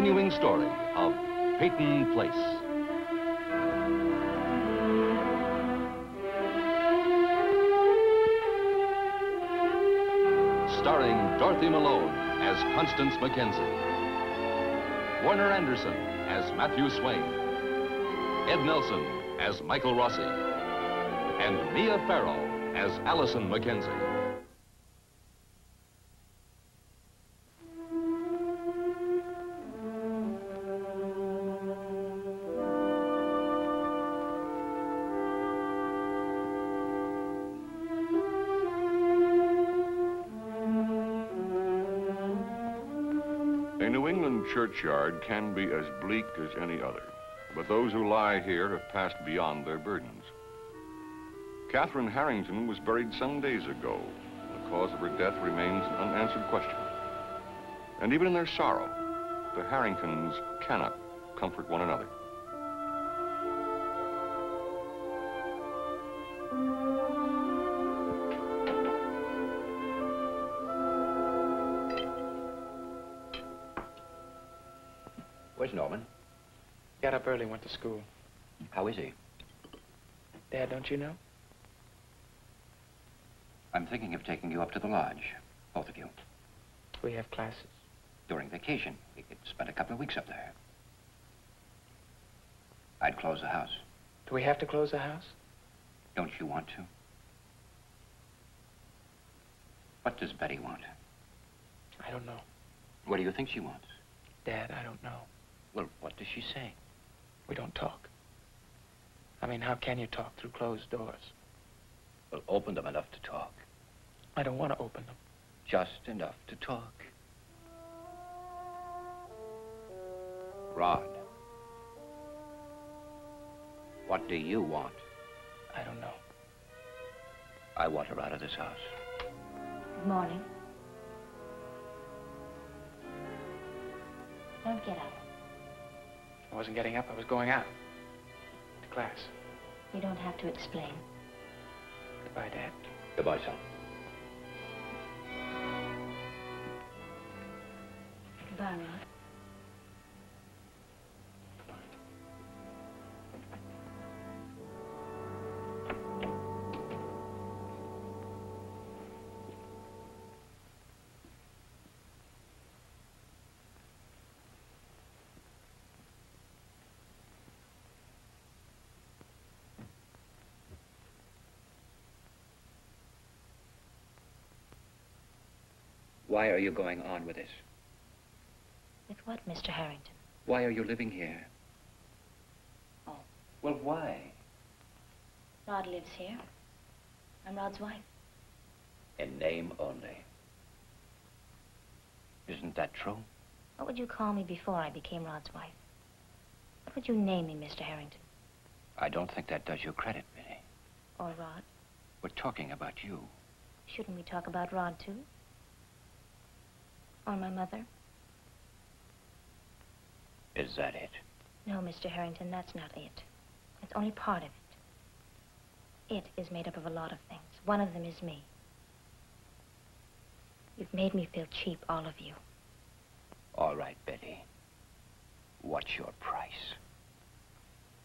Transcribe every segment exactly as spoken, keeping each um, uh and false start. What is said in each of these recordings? continuing story of Peyton Place. Starring Dorothy Malone as Constance McKenzie, Warner Anderson as Matthew Swain, Ed Nelson as Michael Rossi, and Mia Farrell as Allison McKenzie. Churchyard can be as bleak as any other, but those who lie here have passed beyond their burdens. Catherine Harrington was buried some days ago. The cause of her death remains an unanswered question. And even in their sorrow, the Harringtons cannot comfort one another. Where's Norman? He got up early and went to school. How is he? Dad, don't you know? I'm thinking of taking you up to the lodge, both of you. We have classes. During vacation, we could spend a couple of weeks up there. I'd close the house. Do we have to close the house? Don't you want to? What does Betty want? I don't know. What do you think she wants? Dad, I don't know. Well, what does she say? We don't talk. I mean, how can you talk through closed doors? Well, open them enough to talk. I don't want to open them. Just enough to talk. Rod. What do you want? I don't know. I want her out of this house. Good morning. Don't get up. I wasn't getting up, I was going out. To class. You don't have to explain. Goodbye, Dad. Goodbye, son. Goodbye, Rod. Why are you going on with this? With what, Mister Harrington? Why are you living here? Oh. Well, why? Rod lives here. I'm Rod's wife. In name only. Isn't that true? What would you call me before I became Rod's wife? What would you name me, Mister Harrington? I don't think that does you credit, Minnie. Or Rod. We're talking about you. Shouldn't we talk about Rod, too? Or my mother? Is that it? No, Mister Harrington, that's not it. It's only part of it. It is made up of a lot of things. One of them is me. You've made me feel cheap, all of you. All right, Betty. What's your price?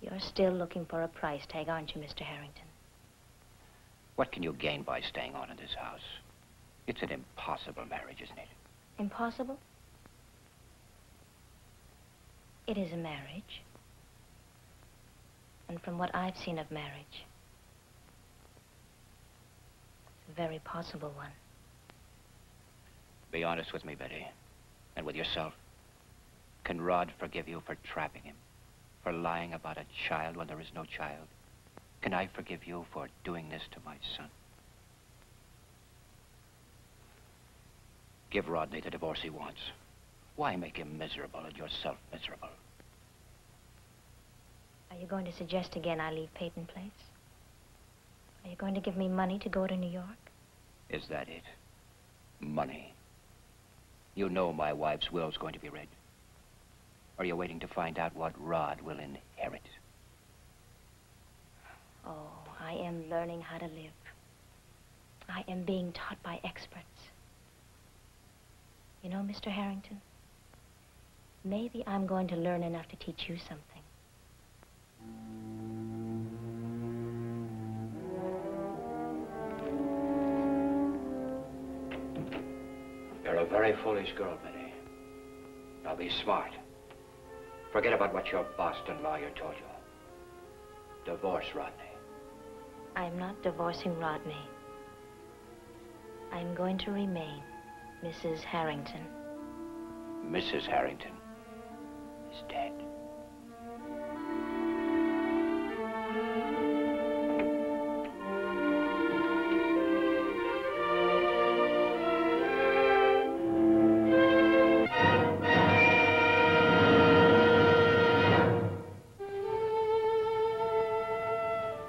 You're still looking for a price tag, aren't you, Mister Harrington? What can you gain by staying on in this house? It's an impossible marriage, isn't it? Impossible? It is a marriage. And from what I've seen of marriage, it's a very possible one. Be honest with me, Betty, and with yourself. Can Rod forgive you for trapping him, for lying about a child when there is no child? Can I forgive you for doing this to my son? Give Rodney the divorce he wants. Why make him miserable and yourself miserable? Are you going to suggest again I leave Peyton Place? Are you going to give me money to go to New York? Is that it? Money. You know my wife's will's going to be read. Are you waiting to find out what Rod will inherit? Oh, I am learning how to live. I am being taught by experts. You know, Mister Harrington, Maybe I'm going to learn enough to teach you something. You're a very foolish girl, Minnie. Now be smart. Forget about what your Boston lawyer told you. Divorce Rodney. I'm not divorcing Rodney. I'm going to remain Missus Harrington. Missus Harrington is dead.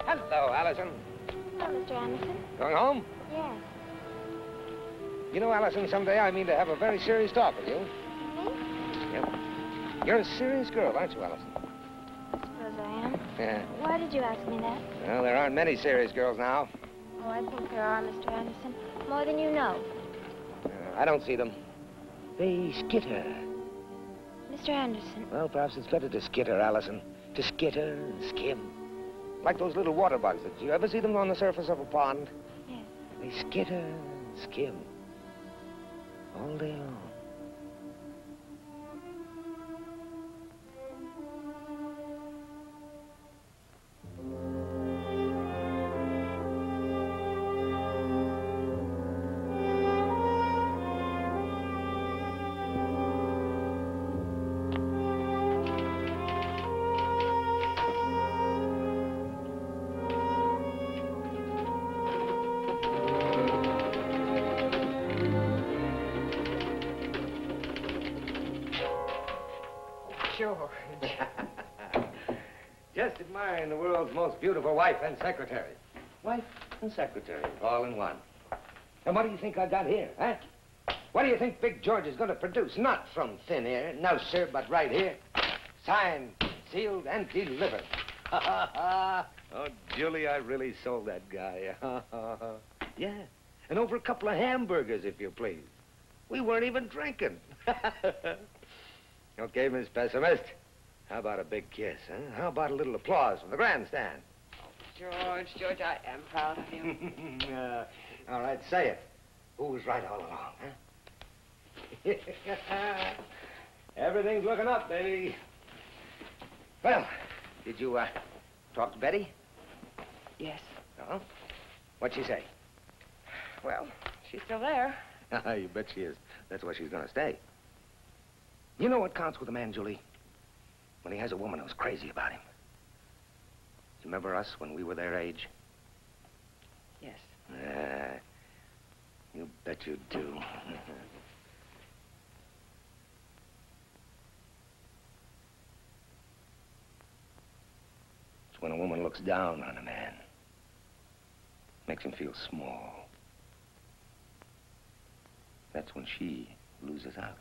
Hello, Allison. Hello, Mister Anderson. Going home? Yes. You know, Allison, someday I mean to have a very serious talk with you. You're a serious girl, aren't you, Allison? I suppose I am. Yeah. Why did you ask me that? Well, there aren't many serious girls now. Oh, I think there are, Mister Anderson. More than you know. Uh, I don't see them. They skitter. Mister Anderson. Well, perhaps it's better to skitter, Allison. To skitter and skim. Like those little water bugs. Did you ever see them on the surface of a pond? Yes. They skitter and skim. All day long. Most beautiful wife and secretary. Wife and secretary, all in one. And what do you think I got here, huh? What do you think Big George is going to produce? Not from thin air, no, sir, but right here. Signed, sealed, and delivered. Ha, ha, ha. Oh, Julie, I really sold that guy. Yeah, and over a couple of hamburgers, if you please. We weren't even drinking. Okay, Miss Pessimist. How about a big kiss, huh? How about a little applause from the grandstand? Oh, George, George, I am proud of you. uh, all right, say it. Who was right all along, huh? Everything's looking up, baby. Well, did you, uh, talk to Betty? Yes. Oh? What'd she say? Well, she's still there. You bet she is. That's where she's gonna stay. You know what counts with a man, Julie? When he has a woman who's crazy about him. You remember us when we were their age? Yes. Uh, you bet you do. It's when a woman looks down on a man. Makes him feel small. That's when she loses out.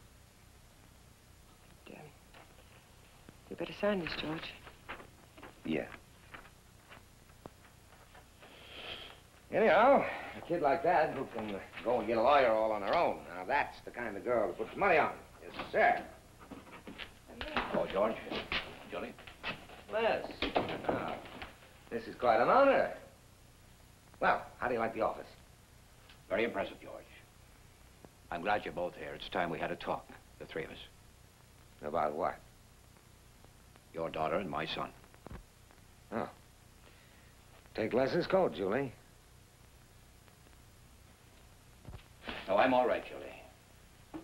Damn. You better sign this, George. Yeah. Anyhow, a kid like that who can go and get a lawyer all on her own. Now, that's the kind of girl who puts money on. Yes, sir. Oh, George. Julie. Yes. Now, this is quite an honor. Well, how do you like the office? Very impressive, George. I'm glad you're both here. It's time we had a talk, the three of us. About what? Your daughter and my son. Oh. Take Les's coat, Julie. No, I'm all right, Julie.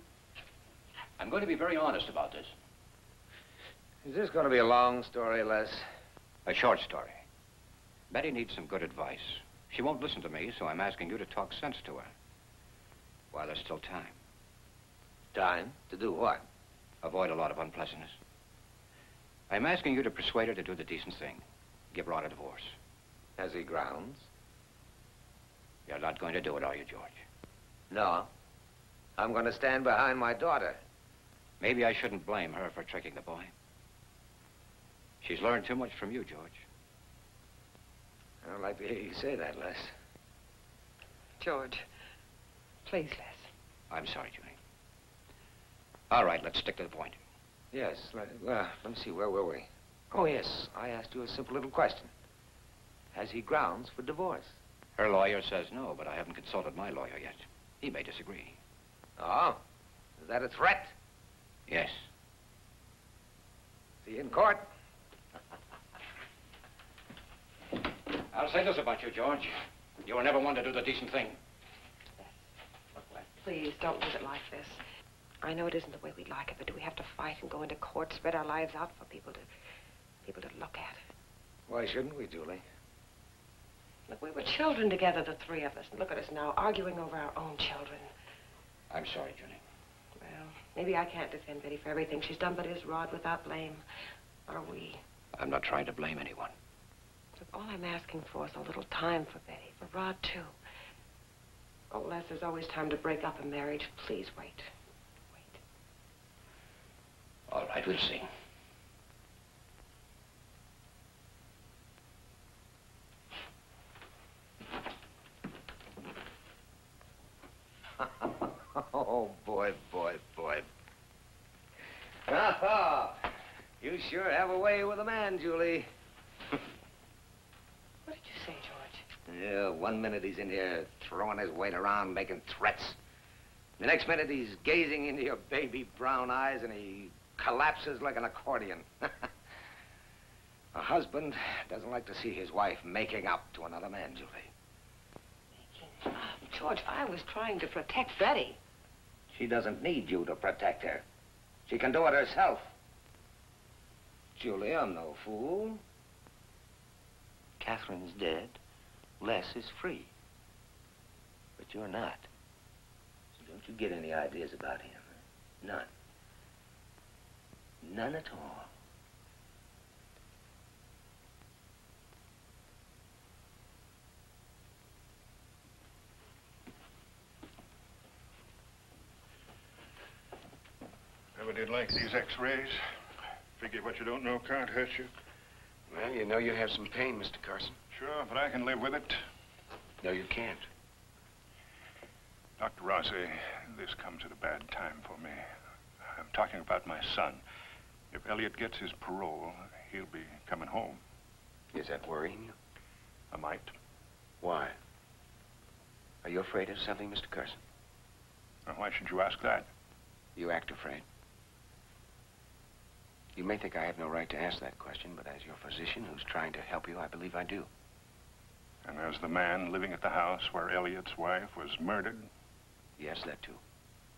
I'm going to be very honest about this. Is this going to be a long story, Les? A short story. Betty needs some good advice. She won't listen to me, so I'm asking you to talk sense to her. While there's still time. Time? To do what? Avoid a lot of unpleasantness. I'm asking you to persuade her to do the decent thing. Give Ron a divorce. Has he grounds? You're not going to do it, are you, George? No. I'm going to stand behind my daughter. Maybe I shouldn't blame her for tricking the boy. She's learned too much from you, George. I don't like to hear you say that, Les. George, please, Les. I'm sorry, Julie. All right, let's stick to the point. Yes, let, uh, let me see, where were we? Oh, yes, I asked you a simple little question. Has he grounds for divorce? Her lawyer says no, but I haven't consulted my lawyer yet. He may disagree. Oh, is that a threat? Yes. See you in court. I'll say this about you, George. You were never one to do the decent thing. Please, don't leave it like this. I know it isn't the way we'd like it, but do we have to fight and go into court, spread our lives out for people to, people to look at? Why shouldn't we, Julie? Look, we were children together, the three of us. And look at us now, arguing over our own children. I'm sorry, Julie. Well, maybe I can't defend Betty for everything she's done, but it is Rod without blame. Or we. I'm not trying to blame anyone. Look, all I'm asking for is a little time for Betty, for Rod, too. Oh, Les, there's always time to break up a marriage. Please wait. Wait. All right, we'll see. Oh, boy, boy, boy. You sure have a way with a man, Julie. What did you say, George? Yeah, one minute he's in here throwing his weight around, making threats. The next minute he's gazing into your baby brown eyes and he collapses like an accordion. A husband doesn't like to see his wife making up to another man, Julie. Making up? George, I was trying to protect Betty. She doesn't need you to protect her. She can do it herself. Julie, I'm no fool. Catherine's dead. Les is free. But you're not. So don't you get any ideas about him. None. None at all. Never did like these x-rays. Figure what you don't know can't hurt you. Well, you know you have some pain, Mister Carson. Sure, but I can live with it. No, you can't. Doctor Rossi, this comes at a bad time for me. I'm talking about my son. If Elliot gets his parole, he'll be coming home. Is that worrying you? I might. Why? Are you afraid of something, Mister Carson? Now, why should you ask that? You act afraid. You may think I have no right to ask that question, but as your physician who's trying to help you, I believe I do. And as the man living at the house where Elliot's wife was murdered? Yes, that too.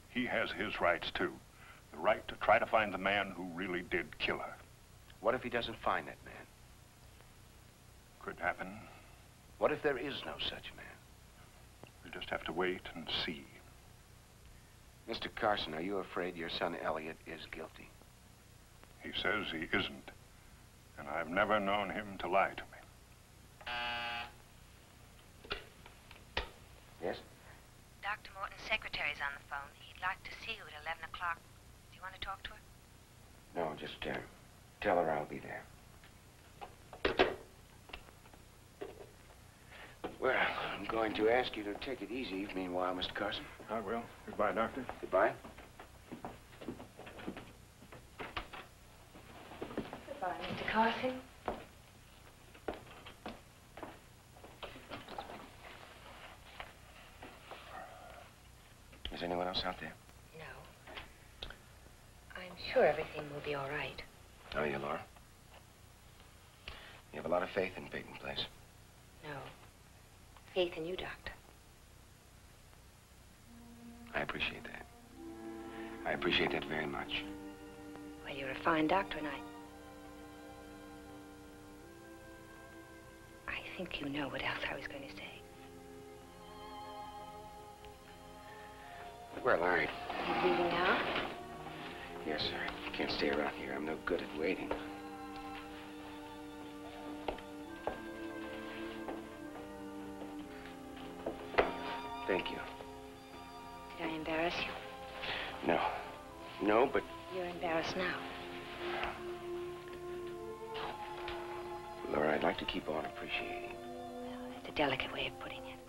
He has his rights too. The right to try to find the man who really did kill her. What if he doesn't find that man? Could happen. What if there is no such man? We just have to wait and see. Mister Carson, are you afraid your son Elliot is guilty? He says he isn't, and I've never known him to lie to me. Yes? Doctor Morton's secretary's on the phone. He'd like to see you at eleven o'clock. Do you want to talk to her? No, just uh, tell her I'll be there. Well, I'm going to ask you to take it easy meanwhile, Mister Carson. I will. Goodbye, Doctor. Goodbye. Goodbye, Mister Carson. Is anyone else out there? No. I'm sure everything will be all right. Are you, Laura? You have a lot of faith in Peyton Place. No. Faith in you, Doctor. I appreciate that. I appreciate that very much. Well, you're a fine doctor, and I... I think you know what else I was going to say. Well, all right. Are you leaving now? Yes, sir. I can't stay around here. I'm no good at waiting. Thank you. Did I embarrass you? No. No, but... You're embarrassed now. Laura, I'd like to keep on appreciating. Well, that's a delicate way of putting it.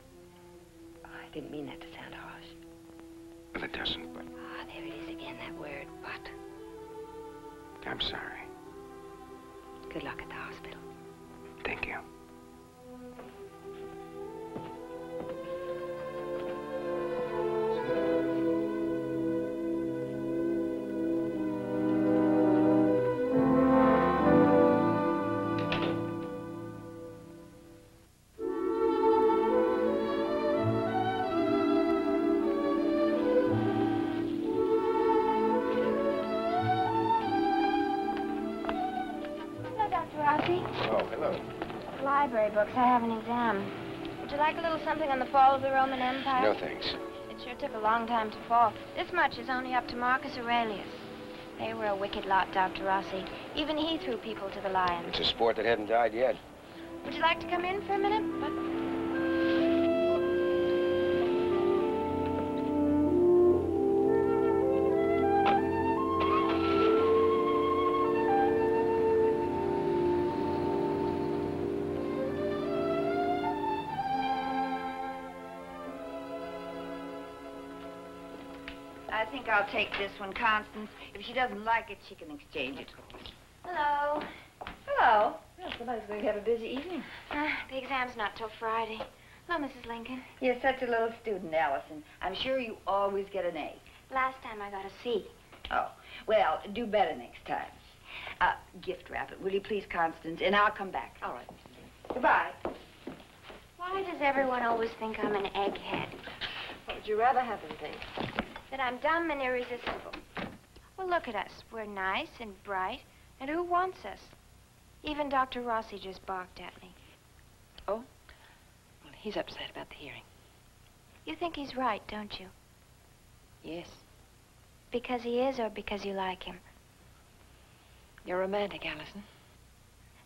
Oh, I didn't mean that to sound harsh. Well, it doesn't, but... Ah, there it is again, that word, but. I'm sorry. Good luck at the hospital. Thank you. Books. I have an exam. Would you like a little something on the fall of the Roman Empire? No, thanks. It sure took a long time to fall. This much is only up to Marcus Aurelius. They were a wicked lot, Doctor Rossi. Even he threw people to the lions. It's a sport that hadn't died yet. Would you like to come in for a minute? What? I think I'll take this one, Constance. If she doesn't like it, she can exchange it. Hello. Hello. Well, somebody's going to have a busy evening. Uh, the exam's not till Friday. Hello, Missus Lincoln. You're such a little student, Allison. I'm sure you always get an A. Last time I got a C. Oh. Well, do better next time. Uh, gift wrap it, will you please, Constance? And I'll come back. All right. Goodbye. Why does everyone always think I'm an egghead? What would you rather have them think? That I'm dumb and irresistible. Well, look at us. We're nice and bright, and who wants us? Even Doctor Rossi just barked at me. Oh? Well, he's upset about the hearing. You think he's right, don't you? Yes. Because he is, or because you like him? You're romantic, Allison.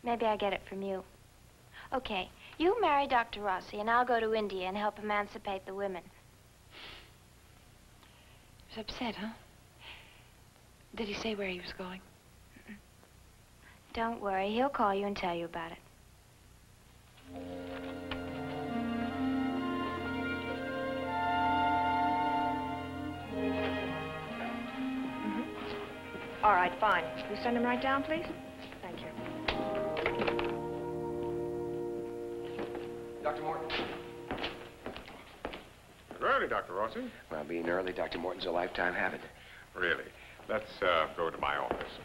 Maybe I get it from you. Okay, you marry Doctor Rossi, and I'll go to India and help emancipate the women. He was upset, huh? Did he say where he was going? Mm-mm. Don't worry. He'll call you and tell you about it. Mm-hmm. All right, fine. Will you send him right down, please? Thank you. Doctor Morton. Early, Doctor Rossi. Well, being early, Doctor Morton's a lifetime habit. Really? Let's uh, go to my office.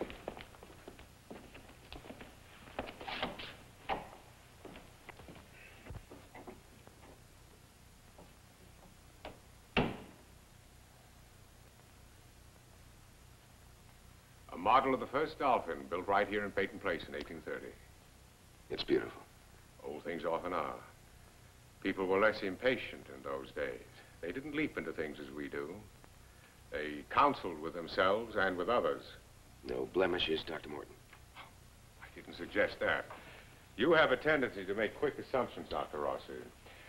A model of the first dolphin built right here in Peyton Place in eighteen thirty. It's beautiful. Old things often are. People were less impatient in those days. They didn't leap into things as we do. They counseled with themselves and with others. No blemishes, Doctor Morton. I didn't suggest that. You have a tendency to make quick assumptions, Doctor Rossi.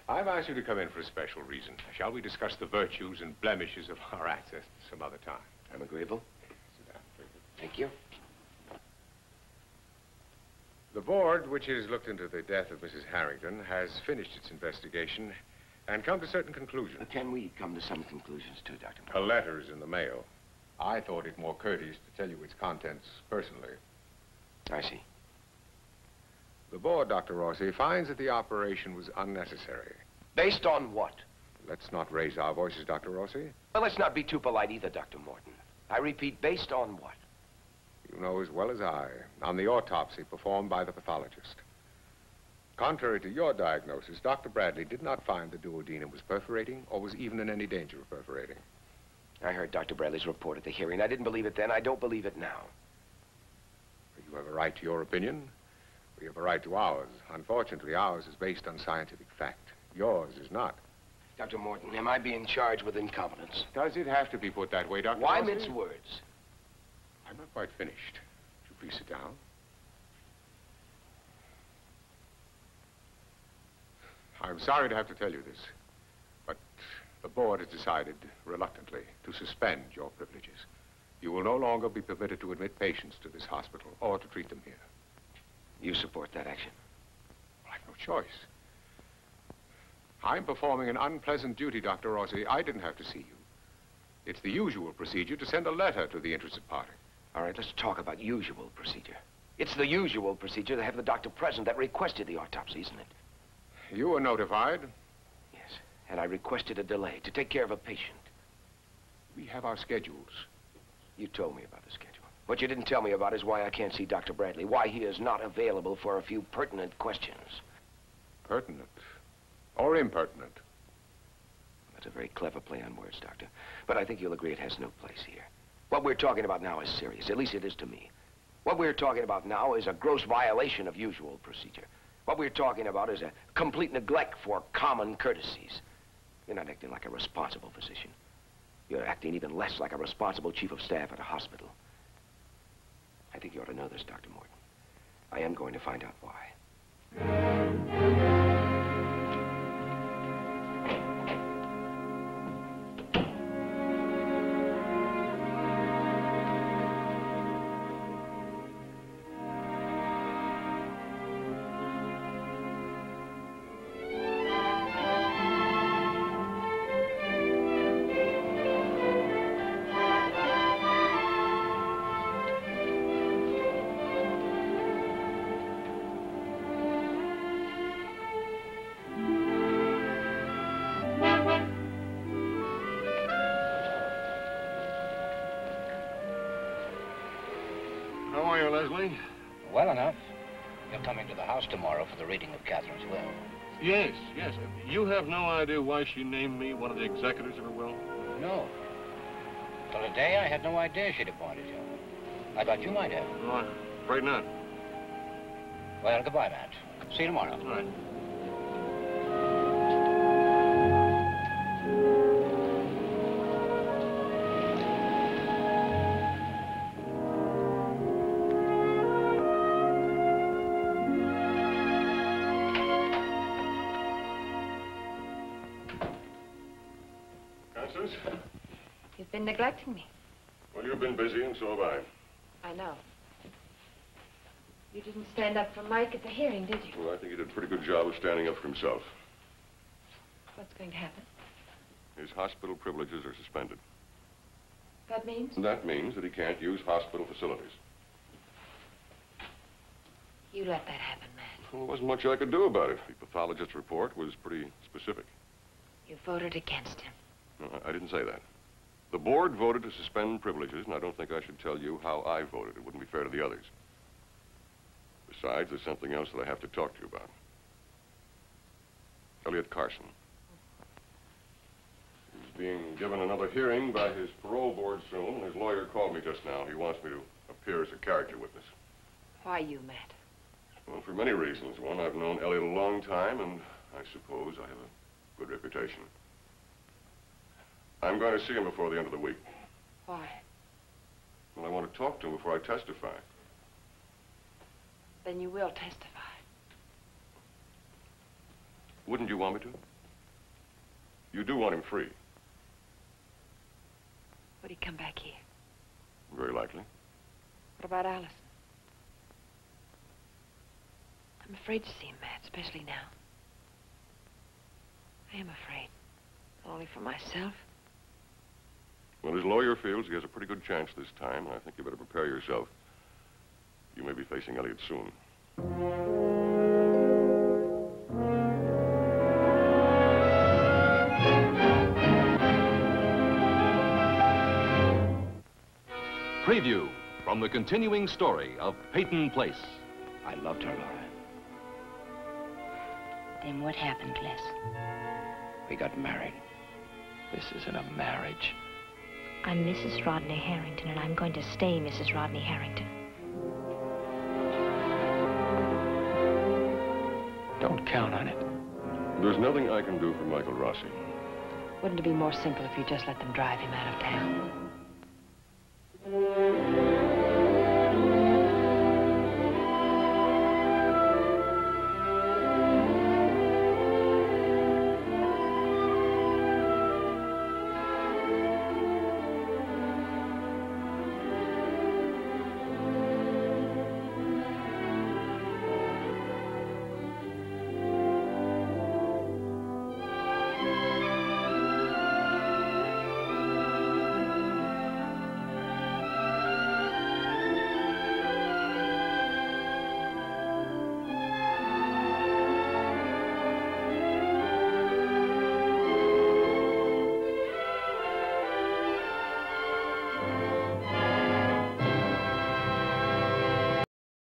I've asked you to come in for a special reason. Shall we discuss the virtues and blemishes of our ancestors some other time? I'm agreeable. Sit down. Thank you. The board, which has looked into the death of Missus Harrington, has finished its investigation and come to certain conclusions. But can we come to some conclusions, too, Doctor Morton? Her letter is in the mail. I thought it more courteous to tell you its contents personally. I see. The board, Doctor Rossi, finds that the operation was unnecessary. Based on what? Let's not raise our voices, Doctor Rossi. Well, let's not be too polite either, Doctor Morton. I repeat, based on what? You know as well as I, on the autopsy performed by the pathologist. Contrary to your diagnosis, Doctor Bradley did not find the duodenum was perforating or was even in any danger of perforating. I heard Doctor Bradley's report at the hearing. I didn't believe it then. I don't believe it now. You have a right to your opinion. We have a right to ours. Unfortunately, ours is based on scientific fact. Yours is not. Doctor Morton, am I being charged with incompetence? Does it have to be put that way, Doctor Why mince words? I'm not quite finished. Would you please sit down? I'm sorry to have to tell you this, but the board has decided, reluctantly, to suspend your privileges. You will no longer be permitted to admit patients to this hospital or to treat them here. You support that action? Well, I've no choice. I'm performing an unpleasant duty, Doctor Rossi. I didn't have to see you. It's the usual procedure to send a letter to the interested party. All right, let's talk about usual procedure. It's the usual procedure to have the doctor present that requested the autopsy, isn't it? You were notified. Yes, and I requested a delay to take care of a patient. We have our schedules. You told me about the schedule. What you didn't tell me about is why I can't see Doctor Bradley, why he is not available for a few pertinent questions. Pertinent or impertinent? That's a very clever play on words, Doctor. But I think you'll agree it has no place here. What we're talking about now is serious, at least it is to me. What we're talking about now is a gross violation of usual procedure. What we're talking about is a complete neglect for common courtesies. You're not acting like a responsible physician. You're acting even less like a responsible chief of staff at a hospital. I think you ought to know this, Doctor Morton. I am going to find out why. Well enough. You're coming to the house tomorrow for the reading of Catherine's will. Yes, yes. You have no idea why she named me one of the executors of her will? No. Till today, I had no idea she'd appointed you. I thought you might have. No, I'm afraid not. Well, goodbye, Matt. See you tomorrow. All right. Been neglecting me. Well, you've been busy, and so have I. I know. You didn't stand up for Mike at the hearing, did you? Well, I think he did a pretty good job of standing up for himself. What's going to happen? His hospital privileges are suspended. That means? That means that he can't use hospital facilities. You let that happen, Matt. Well, there wasn't much I could do about it. The pathologist's report was pretty specific. You voted against him. No, I didn't say that. The board voted to suspend privileges, and I don't think I should tell you how I voted. It wouldn't be fair to the others. Besides, there's something else that I have to talk to you about. Elliot Carson. He's being given another hearing by his parole board soon. His lawyer called me just now. He wants me to appear as a character witness. Why you, Matt? Well, for many reasons. One, I've known Elliot a long time, and I suppose I have a good reputation. I'm going to see him before the end of the week. Why? Well, I want to talk to him before I testify. Then you will testify. Wouldn't you want me to? You do want him free. Would he come back here? Very likely. What about Allison? I'm afraid to see him, Matt, especially now. I am afraid. Only for myself. Well, his lawyer feels he has a pretty good chance this time, and I think you better prepare yourself. You may be facing Elliot soon. Preview from the continuing story of Peyton Place. I loved her, Laura. Then what happened, Les? We got married. This isn't a marriage. I'm Missus Rodney Harrington, and I'm going to stay Missus Rodney Harrington. Don't count on it. There's nothing I can do for Michael Rossi. Wouldn't it be more simple if you just let them drive him out of town?